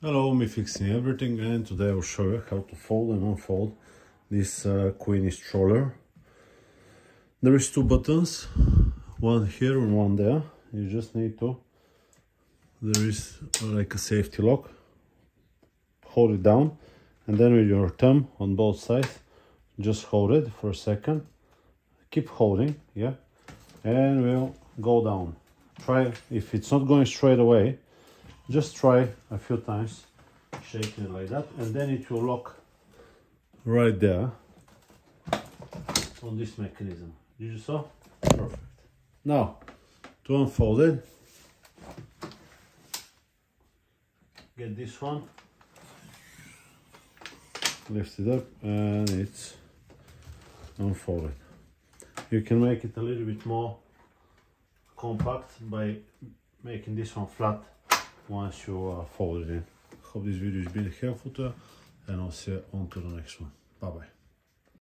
Hello, me fixing everything, and today I'll show you how to fold and unfold this Quinny stroller. There is two buttons, one here and one there. You just need to, there is like a safety lock, hold it down, and then with your thumb on both sides, just hold it for a second, keep holding, yeah, and we'll go down. Try, if it's not going straight away, just try a few times shaking it like that, and then it will lock right there on this mechanism. Did you saw? Perfect. Now, to unfold it, get this one, lift it up, and it's unfolded. You can make it a little bit more compact by making this one flat once you fold it in. Hope this video has been helpful to you, and I'll see you on to the next one. Bye bye.